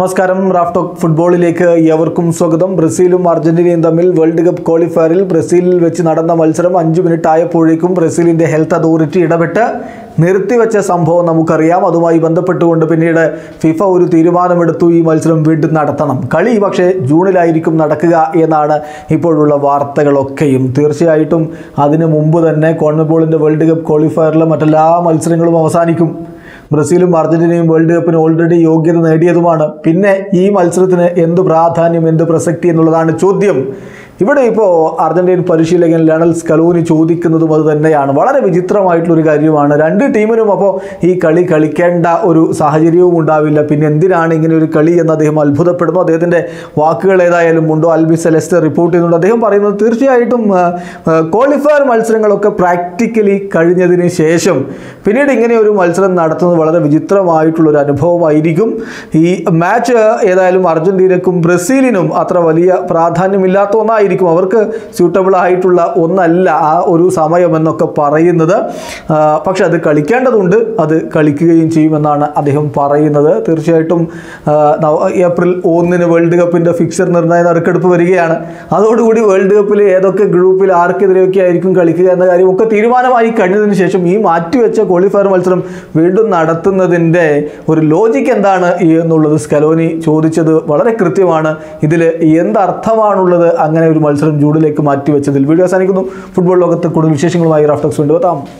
നമസ്കാരം റാഫ്ടോക്ക് ഫുട്ബോളിലേക്ക് ഏവർക്കും സ്വാഗതം. ബ്രസീലും അർജന്റീനയും തമ്മിൽ വേൾഡ് കപ്പ് ക്വാളിഫയറിൽ ബ്രസീലിൽ വെച്ച് നടന്ന മത്സരം 5 മിനിറ്റ് ആയപ്പോഴേക്കും ബ്രസീലിന്റെ ഹെൽത്ത് അതോറിറ്റി ഇടപെട്ട് നിർത്തിവെച്ച സംഭവം നമുക്കറിയാം. അതുമായി ബന്ധപ്പെട്ടുകൊണ്ട് പിന്നീട് ഫിഫ ഒരു തീരുമാനമെടുത്തു, ഈ മത്സരം വീണ്ടും നടത്തണം, കളി പക്ഷേ ജൂണിലായിരിക്കും നടക്കുക എന്നാണ് ഇപ്പോഴുള്ള വാർത്തകളൊക്കെയും. തീർച്ചയായിട്ടും അതിനു മുമ്പ് തന്നെ കോൺമേബോളിന്റെ വേൾഡ് കപ്പ് ക്വാളിഫയറിലെ മറ്റെല്ലാ മത്സരങ്ങളും അവസാനിക്കും. ബ്രസീലും അർജന്റീനയും വേൾഡ് കപ്പിന് ഓൾറെഡി യോഗ്യത നേടിയതുമാണ്. പിന്നെ ഈ മത്സരത്തിന് എന്ത് പ്രാധാന്യം, എന്ത് പ്രസക്തി എന്നുള്ളതാണ് ചോദ്യം. ഇവിടെ ഇപ്പോൾ അർജന്റീൻ പരിശീലകൻ ലയണൽ സ്കലോനി ചോദിക്കുന്നതും അത് തന്നെയാണ്. വളരെ വിചിത്രമായിട്ടുള്ളൊരു കാര്യമാണ്. രണ്ട് ടീമിനും അപ്പോൾ ഈ കളി കളിക്കേണ്ട ഒരു സാഹചര്യവും ഉണ്ടാവില്ല, പിന്നെ എന്തിനാണ് ഇങ്ങനെ ഒരു കളി എന്ന് അദ്ദേഹം അത്ഭുതപ്പെടുന്നു. അദ്ദേഹത്തിൻ്റെ വാക്കുകൾ ഏതായാലും ഉണ്ടോ, അൽബി സെലസ്റ്റെ റിപ്പോർട്ട് ചെയ്യുന്നുണ്ട്. അദ്ദേഹം പറയുന്നത് തീർച്ചയായിട്ടും ക്വാളിഫയർ മത്സരങ്ങളൊക്കെ പ്രാക്ടിക്കലി കഴിഞ്ഞതിന് ശേഷം പിന്നീട് ഇങ്ങനെ ഒരു മത്സരം നടത്തുന്നത് വളരെ വിചിത്രമായിട്ടുള്ളൊരു അനുഭവമായിരിക്കും. ഈ മാച്ച് ഏതായാലും അർജന്റീനക്കും ബ്രസീലിനും അത്ര വലിയ പ്രാധാന്യമില്ലാത്ത ഒന്നായി അവർക്ക് സ്യൂട്ടബിൾ ആയിട്ടുള്ള ഒന്നല്ല ആ ഒരു സമയം എന്നൊക്കെ പറയുന്നത്. പക്ഷെ അത് കളിക്കേണ്ടതുണ്ട്, അത് കളിക്കുകയും ചെയ്യുമെന്നാണ് അദ്ദേഹം പറയുന്നത്. തീർച്ചയായിട്ടും ഏപ്രിൽ 1-ന് വേൾഡ് കപ്പിൻ്റെ ഫിക്സർ നിർണയ നറുക്കെടുപ്പ് വരികയാണ്. അതോടുകൂടി വേൾഡ് കപ്പിൽ ഏതൊക്കെ ഗ്രൂപ്പിൽ ആർക്കെതിരെയൊക്കെ ആയിരിക്കും കളിക്കുക എന്ന കാര്യമൊക്കെ തീരുമാനമായി കഴിഞ്ഞതിന് ശേഷം ഈ മാറ്റിവെച്ച ക്വാളിഫയർ മത്സരം വീണ്ടും നടത്തുന്നതിൻ്റെ ഒരു ലോജിക്ക് എന്താണ് എന്നുള്ളത് സ്കലോനി ചോദിച്ചത് വളരെ കൃത്യമാണ്. ഇതിൽ എന്തർത്ഥമാണുള്ളത് അങ്ങനെ ഒരു മത്സരം ജൂണിലേക്ക് മാറ്റിവെച്ചതിൽ? വീഡിയോ അവസാനിക്കുന്നു. ഫുട്ബോൾ ലോകത്ത് കൂടുതൽ വിശേഷങ്ങളുമായി റാഫ്ടോക്സ് വീണ്ടും എത്താം.